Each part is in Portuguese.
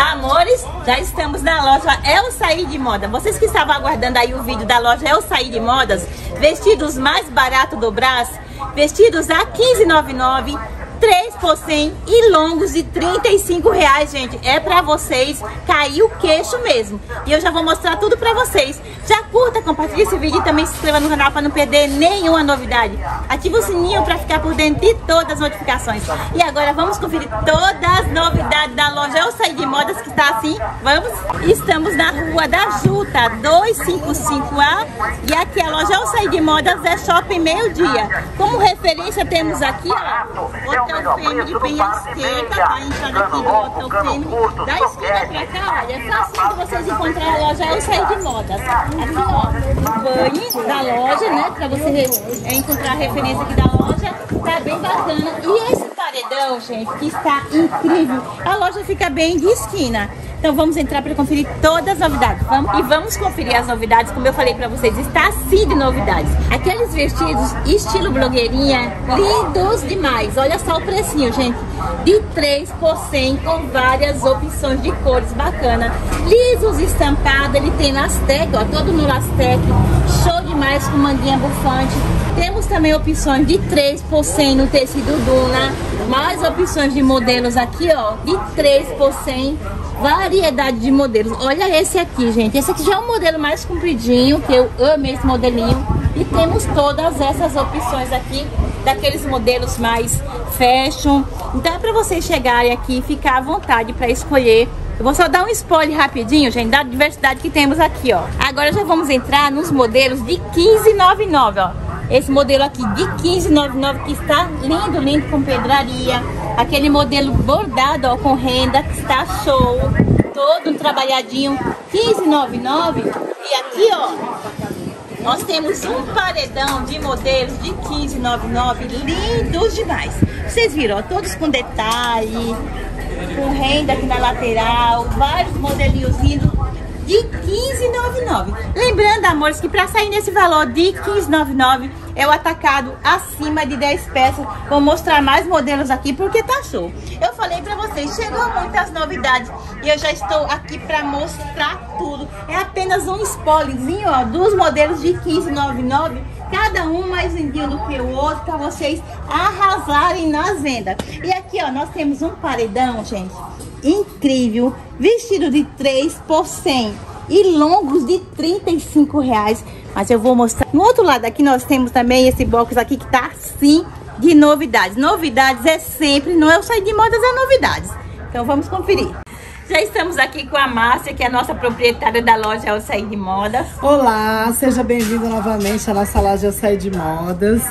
Amores, já estamos na loja Eu Saí de Moda. Vocês que estavam aguardando aí o vídeo da loja Eu Saí de Modas, vestidos mais barato do Brás, vestidos a R$15,99, 3% e longos de R$35, gente. É pra vocês cair o queixo mesmo. E eu já vou mostrar tudo pra vocês. Já curta, compartilha esse vídeo e também se inscreva no canal pra não perder nenhuma novidade. Ativa o sininho pra ficar por dentro de todas as notificações. E agora vamos conferir todas as novidades da loja Eu Saí de Modas, que tá assim. Vamos? Estamos na Rua da Juta, 255A. E aqui a loja Eu Saí de Modas é Shopping Meio-Dia. Como referência temos aqui, ó, hotel fêmea de penha seca, tá enxergando aqui do hotel fêmea. Da esquina pra cá, olha, é fácil vocês encontrarem a loja Eu Saí de Modas. Aqui, ó, o banho da loja, né, pra você encontrar a referência aqui da loja, tá bem bacana. E esse paredão, gente, que está incrível. A loja fica bem de esquina. Então vamos entrar para conferir todas as novidades. Vamos conferir as novidades, como eu falei para vocês, está assim de novidades. Aqueles vestidos estilo blogueirinha, lindos demais. Olha só o precinho, gente. De 3% com várias opções de cores bacanas. Lisos estampados, ele tem Lastec, ó, todo no Lastec. Show demais com manguinha bufante. Temos também opções de 3% no tecido Duna. Mais opções de modelos aqui, ó, de 3%. Variedade de modelos. Olha esse aqui, gente. Esse aqui já é um modelo mais compridinho, que eu amei esse modelinho. E temos todas essas opções aqui, daqueles modelos mais fashion. Então é pra vocês chegarem aqui e ficar à vontade pra escolher. Eu vou só dar um spoiler rapidinho, gente, da diversidade que temos aqui, ó. Agora já vamos entrar nos modelos de R$15,99, ó. Esse modelo aqui de R$15,99 que está lindo, lindo, com pedraria. Aquele modelo bordado, ó, com renda, que está show. Todo trabalhadinho, R$15,99. E aqui, ó, nós temos um paredão de modelos de R$15,99, lindos demais. Vocês viram, ó, todos com detalhe, com renda aqui na lateral, vários modelinhos lindos. De R$15,99. Lembrando, amores, que para sair nesse valor de R$15,99 é o atacado acima de 10 peças. Vou mostrar mais modelos aqui porque tá show. Eu falei para vocês, chegou muitas novidades e eu já estou aqui para mostrar tudo. É apenas um spoilerzinho, ó, dos modelos de R$15,99. Cada um mais lindinho do que o outro, para vocês arrasarem na venda. E aqui, ó, nós temos um paredão, gente, incrível, vestido de 3% e longos de R$35, mas eu vou mostrar. No outro lado aqui nós temos também esse box aqui que tá assim de novidades. Novidades é sempre, não é Eu Saí de Modas, é novidades. Então vamos conferir. Já estamos aqui com a Márcia, que é a nossa proprietária da loja Eu Saí de Modas. Olá, seja bem-vindo novamente à nossa loja Eu Saí de Modas.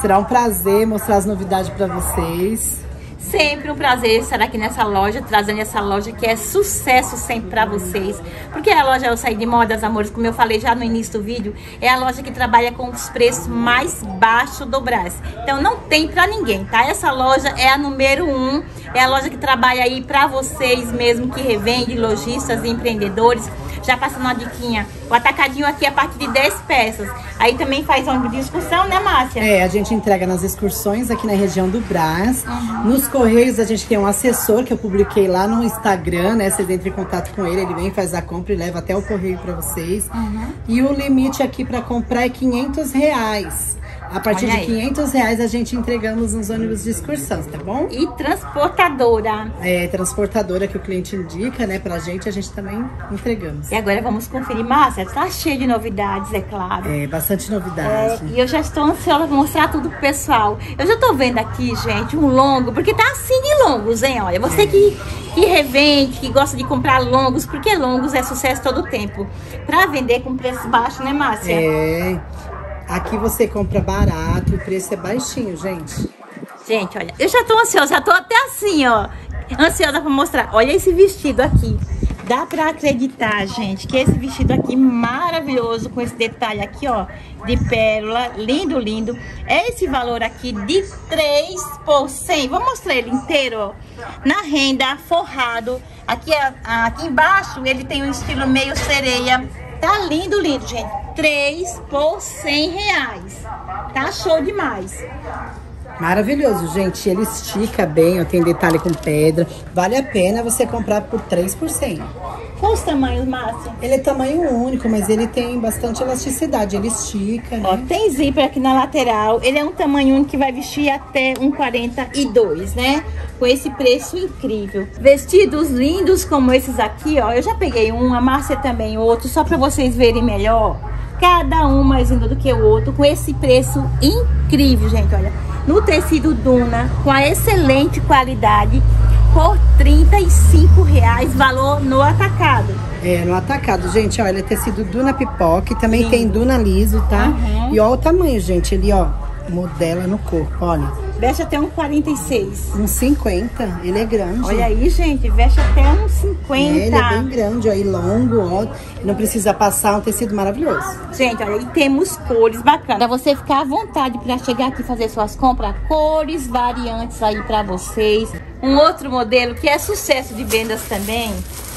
Será um prazer mostrar as novidades para vocês. Sempre um prazer estar aqui nessa loja, trazendo essa loja que é sucesso sempre pra vocês. Porque a loja Eu Saí de Modas, amores, como eu falei já no início do vídeo, é a loja que trabalha com os preços mais baixos do Brás. Então não tem pra ninguém, tá? Essa loja é a número 1, é a loja que trabalha aí pra vocês mesmo, que revende, lojistas e empreendedores. Já passando uma diquinha, o atacadinho aqui é a partir de 10 peças. Aí também faz ônibus de excursão, né, Márcia? É, a gente entrega nas excursões aqui na região do Brás. Uhum. Nos correios a gente tem um assessor que eu publiquei lá no Instagram, né? Vocês entram em contato com ele, ele vem, faz a compra e leva até o correio pra vocês. Uhum. E o limite aqui pra comprar é R$500. A partir de R$500 a gente entregamos nos ônibus de excursão, tá bom? E transportadora. É, transportadora que o cliente indica, né? Pra gente, a gente também entregamos. E agora vamos conferir, Márcia, tá cheio de novidades, é claro. É, bastante novidade. É, e eu já estou ansiosa pra mostrar tudo pro pessoal. Eu já tô vendo aqui, gente, um longo, porque tá assim de longos, hein? Olha, você que revende, que gosta de comprar longos, porque longos é sucesso todo o tempo. Pra vender com preço baixo, né, Márcia? É. Aqui você compra barato, o preço é baixinho, gente. Gente, olha, eu já tô ansiosa, já tô até assim, ó, ansiosa pra mostrar. Olha esse vestido aqui. Dá pra acreditar, gente, que esse vestido aqui maravilhoso, com esse detalhe aqui, ó, de pérola, lindo, lindo. É esse valor aqui de 3%. Vou mostrar ele inteiro, ó, na renda, forrado. Aqui embaixo ele tem um estilo meio sereia. Tá lindo, lindo, gente. 3% por R$100. Tá show demais. Maravilhoso, gente. Ele estica bem, ó, tem detalhe com pedra. Vale a pena você comprar por 3%. Qual os tamanhos, Márcia? Ele é tamanho único, mas ele tem bastante elasticidade. Ele estica, né? Ó, tem zíper aqui na lateral. Ele é um tamanho único que vai vestir até 1,42, né? Com esse preço incrível. Vestidos lindos como esses aqui, ó. Eu já peguei um, a Márcia também outro, só pra vocês verem melhor. Cada um mais lindo do que o outro, com esse preço incrível, gente, olha. No tecido Duna, com a excelente qualidade, por R$35,00, valor no atacado. É, no atacado, gente, olha, tecido Duna pipoca, também lindo. Tem Duna liso, tá? Uhum. E olha o tamanho, gente, ele, ó, modela no corpo, olha. Veste até 1,46. 1,50, ele é grande. Olha aí, gente, veste até 1,50. É, ele é bem grande, aí longo, ó. Não precisa passar, um tecido maravilhoso. Gente, olha, aí temos cores bacanas. Pra você ficar à vontade pra chegar aqui e fazer suas compras, cores variantes aí pra vocês. Um outro modelo que é sucesso de vendas também.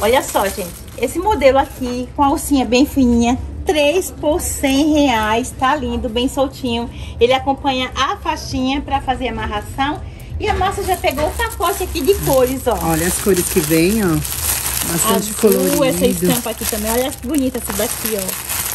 Olha só, gente, esse modelo aqui com a alcinha bem fininha. 3 por R$100, tá lindo, bem soltinho. Ele acompanha a faixinha para fazer amarração. E a Márcia já pegou o pacote aqui de cores, ó. Olha as cores que vem, ó. Bastante colorido. Essa estampa aqui também, olha que bonita essa daqui, ó.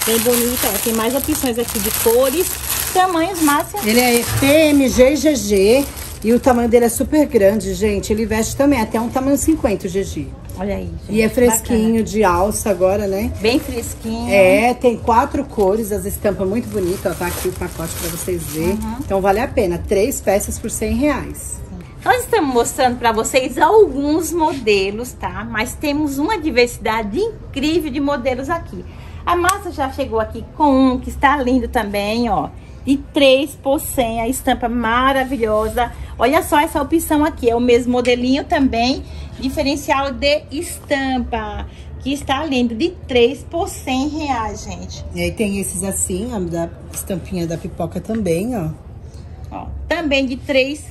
Bem bonita, ó. Tem mais opções aqui de cores. Tamanhos, Márcia. Ele é PMG e GG. E o tamanho dele é super grande, gente. Ele veste também até um tamanho 50, GG. Olha aí, gente. E é fresquinho, bacana. De alça agora, né? Bem fresquinho. É, tem 4 cores, as estampas muito bonitas. Ó, tá aqui o pacote pra vocês verem. Uhum. Então vale a pena, 3 peças por R$100. Nós estamos mostrando pra vocês alguns modelos, tá? Mas temos uma diversidade incrível de modelos aqui. A Márcia já chegou aqui com um que está lindo também, ó. De 3 por 100, a estampa maravilhosa. Olha só essa opção aqui, é o mesmo modelinho também, diferencial de estampa, que está lindo, de 3 por R$100, gente. E aí tem esses assim, ó, da estampinha da pipoca também, ó. Ó, também de 3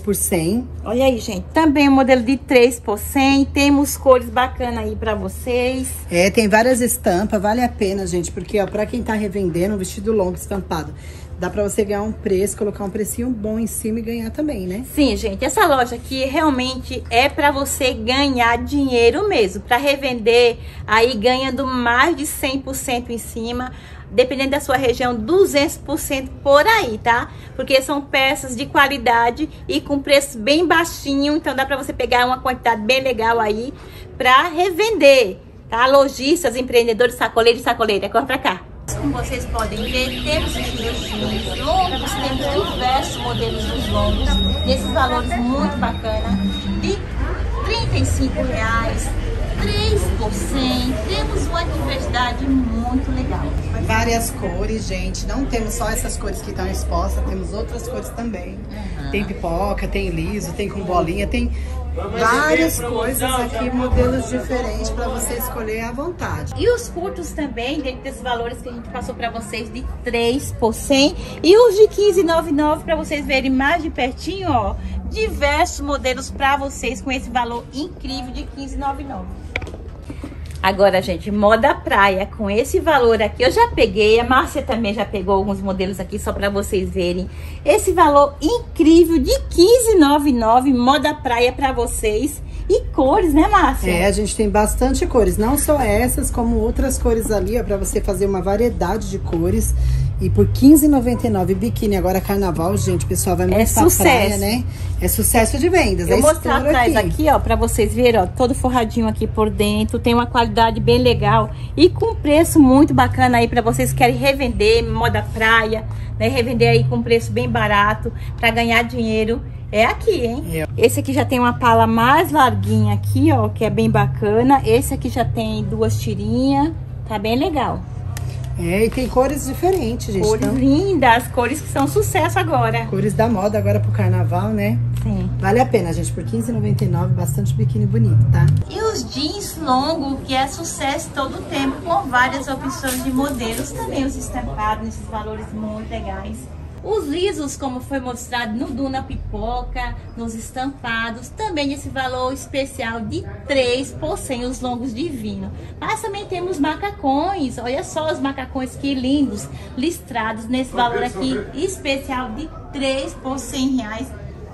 por 100. Olha aí, gente, também o modelo de 3 por 100. Temos cores bacanas aí pra vocês. É, tem várias estampas, vale a pena, gente, porque, ó, pra quem tá revendendo, um vestido longo estampado, dá pra você ganhar um preço, colocar um precinho bom em cima e ganhar também, né? Sim, gente, essa loja aqui realmente é pra você ganhar dinheiro mesmo, pra revender, aí ganhando mais de 100% em cima. Dependendo da sua região, 200% por aí, tá? Porque são peças de qualidade e com preço bem baixinho. Então, dá pra você pegar uma quantidade bem legal aí pra revender, tá? Lojistas, empreendedores, sacoleiros e sacoleira. Corre pra cá. Como vocês podem ver, temos vestidos longos, temos diversos modelos dos longos. Nesses valores muito bacanas. De R$35,00. 3%, temos uma diversidade muito legal. Várias cores, gente. Não temos só essas cores que estão expostas, temos outras cores também. Uhum. Tem pipoca, tem liso, tem com bolinha, tem várias coisas aqui, modelos diferentes para você escolher à vontade. E os curtos também, dentro desses valores que a gente passou para vocês de 3%. E os de R$15,99 para vocês verem mais de pertinho, ó. Diversos modelos para vocês com esse valor incrível de R$15,99. Agora, gente, moda praia com esse valor aqui. Eu já peguei, a Márcia também já pegou alguns modelos aqui só para vocês verem. Esse valor incrível de R$15,99, moda praia para vocês. E cores, né, Márcia? É, a gente tem bastante cores. Não só essas, como outras cores ali, ó, para você fazer uma variedade de cores. E por R$15,99 biquíni, agora carnaval, gente, o pessoal vai muito pra praia, né? É sucesso de vendas. Eu vou mostrar atrás aqui, ó, pra vocês verem, ó, todo forradinho aqui por dentro. Tem uma qualidade bem legal e com preço muito bacana aí pra vocês que querem revender, moda praia, né? Revender aí com preço bem barato pra ganhar dinheiro. É aqui, hein? É. Esse aqui já tem uma pala mais larguinha aqui, ó, que é bem bacana. Esse aqui já tem 2 tirinhas, tá bem legal. É, e tem cores diferentes, gente. Cores lindas, cores que são sucesso agora. Cores da moda agora pro carnaval, né? Sim. Vale a pena, gente, por R$15,99, bastante biquíni bonito, tá? E os jeans longo, que é sucesso todo o tempo, com várias opções de modelos também, os estampados, esses valores muito legais. Os lisos, como foi mostrado no Duna Pipoca, nos estampados, também nesse valor especial de 3 por 100, os longos divino. Mas também temos macacões, olha só os macacões que lindos, listrados nesse valor aqui especial de 3 por 100 reais.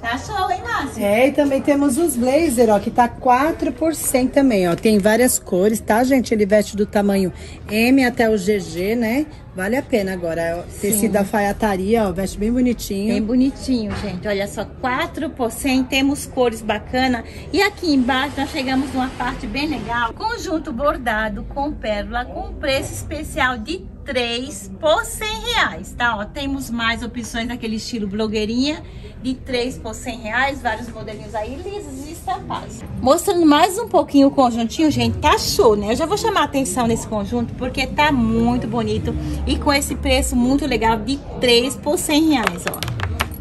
Tá show, hein, Márcia? É, e também temos os blazer, ó, que tá 4 por 100 também, ó. Tem várias cores, tá, gente? Ele veste do tamanho M até o GG, né? Vale a pena agora. Tecido da alfaiataria, ó, veste bem bonitinho. Bem bonitinho, gente. Olha só, 4 por 100, temos cores bacanas. E aqui embaixo nós chegamos numa parte bem legal. Conjunto bordado com pérola, com preço especial de 3 por 100 reais, tá? Ó, temos mais opções daquele estilo blogueirinha de 3 por 100 reais, vários modelinhos aí lisos e estampados. Mostrando mais um pouquinho o conjuntinho, gente, tá show, né? Eu já vou chamar a atenção nesse conjunto porque tá muito bonito e com esse preço muito legal de 3 por 100 reais, ó.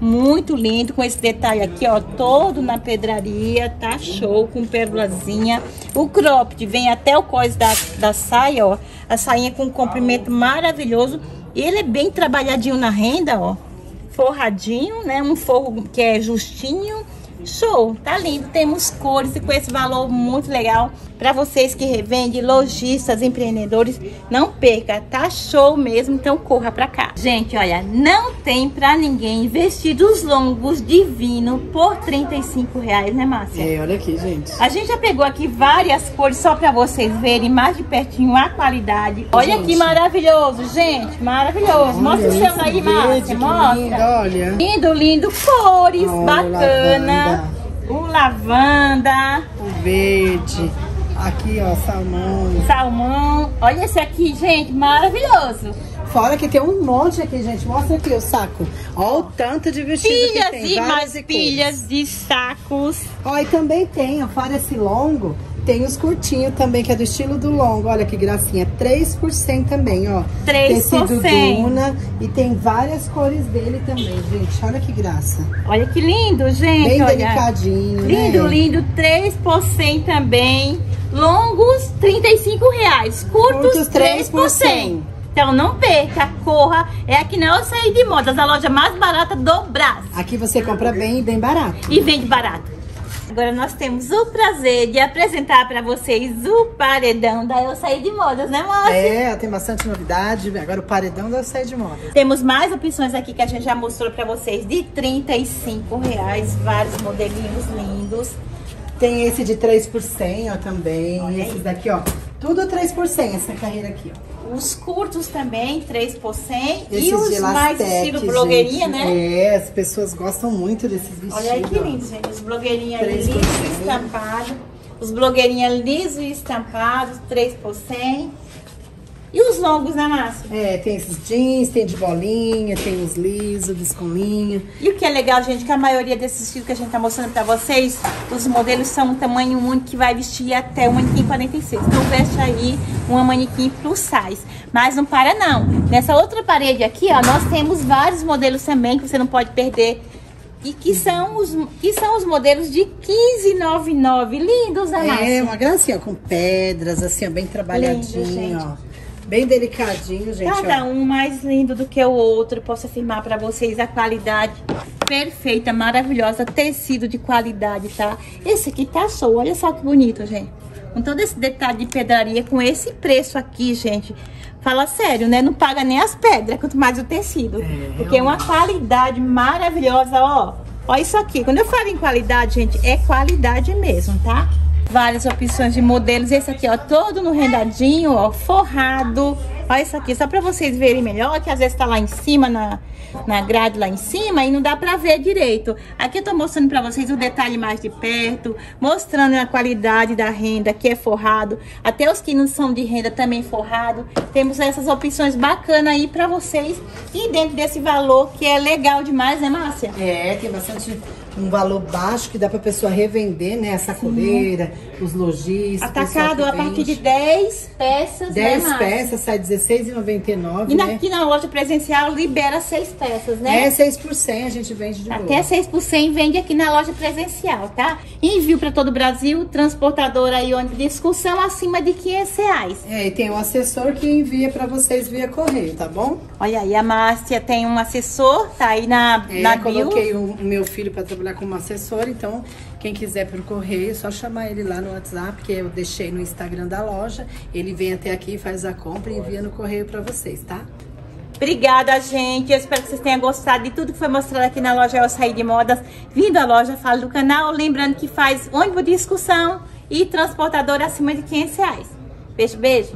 Muito lindo, com esse detalhe aqui, ó, todo na pedraria, tá show, com pérolazinha. O cropped vem até o cós da saia, ó. A sainha com um comprimento maravilhoso. Ele é bem trabalhadinho na renda, ó. Forradinho, né? Um forro que é justinho. Show, tá lindo. Temos cores e com esse valor muito legal. Para vocês que revendem, lojistas, empreendedores, não perca, tá show mesmo, então corra pra cá. Gente, olha, não tem pra ninguém vestidos longos divino por 35 reais, né, Márcia? É, olha aqui, gente. A gente já pegou aqui várias cores só pra vocês verem mais de pertinho a qualidade. Olha gente, que maravilhoso, gente, maravilhoso. Olha, mostra o seu aí, Márcia, mostra. Lindo, olha. Lindo, lindo, cores, olha, bacana. O lavanda. O verde. Aqui, ó, salmão. Salmão. Olha esse aqui, gente, maravilhoso. Fora que tem um monte aqui, gente. Mostra aqui o saco. Ó o tanto de vestido que tem. Pilhas e mais pilhas de sacos. Ó, e também tem, ó, fora esse longo, tem os curtinhos também, que é do estilo do longo. Olha que gracinha. 3 por 100 também, ó. 3 por 100. Tecido Duna. E tem várias cores dele também, gente. Olha que graça. Olha que lindo, gente. Bem olha. Delicadinho, lindo, né? Lindo. 3 por 100 também. Longos, 35 reais. Curtos, 3 por 100. Então não perca, corra. É aqui na Eu Saí de Modas, a loja mais barata do Brás. Aqui você compra bem e bem barato. E vende barato. Agora nós temos o prazer de apresentar para vocês o paredão da Eu Saí de Modas, né, Márcia? É, tem bastante novidade. Agora o paredão da Eu Saí de Modas. Temos mais opções aqui que a gente já mostrou para vocês de 35 reais. Vários modelinhos lindos. Tem esse de 3 por 100, ó, também. Olha esses aí. Daqui, ó. Tudo 3 por 100, essa carreira aqui, ó. Os curtos também, 3 por 100. Esses e os mais estilo blogueirinha, gente, né? É, as pessoas gostam muito desses vestidos. Olha aí que lindo, gente. Os blogueirinhas liso e estampado. Os blogueirinhas liso e estampados, 3 por 100. E os longos, né, Márcia? É, tem esses jeans, tem de bolinha, tem os lisos, dos com linha. E o que é legal, gente, que a maioria desses estilos que a gente tá mostrando pra vocês, os modelos são um tamanho único que vai vestir até o manequim 46. Então veste aí uma manequim plus size. Mas não para não. Nessa outra parede aqui, ó, nós temos vários modelos também que você não pode perder. E que são os modelos de 15,99. Lindos, né, Márcia? É, uma gracinha, com pedras, assim, ó, bem trabalhadinho, lindo, ó. Bem delicadinho, gente. Cada um mais lindo do que o outro. Posso afirmar pra vocês a qualidade perfeita, maravilhosa. Tecido de qualidade, tá? Esse aqui tá show. Olha só que bonito, gente. Com todo esse detalhe de pedraria, com esse preço aqui, gente. Fala sério, né? Não paga nem as pedras, quanto mais o tecido. É, porque é uma qualidade maravilhosa, ó. Ó isso aqui. Quando eu falo em qualidade, gente, é qualidade mesmo, tá? Várias opções de modelos. Esse aqui, ó, todo no rendadinho, ó, forrado. Olha isso aqui, só pra vocês verem melhor, que às vezes tá lá em cima, na grade lá em cima, e não dá pra ver direito. Aqui eu tô mostrando pra vocês o detalhe mais de perto, mostrando a qualidade da renda, que é forrado. Até os que não são de renda também forrado. Temos essas opções bacanas aí pra vocês. E dentro desse valor, que é legal demais, né, Márcia? É, tem bastante um valor baixo que dá para a pessoa revender, né? A sacoleira, os lojistas. Atacado a partir de 10 peças. 10 peças, sai R$16,99. E né? Aqui na loja presencial libera 6 peças, né? É, 6% a gente vende de novo. Até 6% vende aqui na loja presencial, tá? Envio para todo o Brasil, transportadora e ônibus de excursão acima de R$500. É, e tem um assessor que envia para vocês via correio, tá bom? Olha aí, a Márcia tem um assessor, tá aí na bio. Coloquei o meu filho para trabalhar como assessor, então quem quiser por correio, é só chamar ele lá no WhatsApp, que eu deixei no Instagram da loja. Ele vem até aqui, faz a compra e envia no correio para vocês, tá? Obrigada, gente. Eu espero que vocês tenham gostado de tudo que foi mostrado aqui na loja Eu Saí de Modas. Vindo à loja, fala do canal. Lembrando que faz ônibus de excursão e transportador acima de R$500. Beijo, beijo.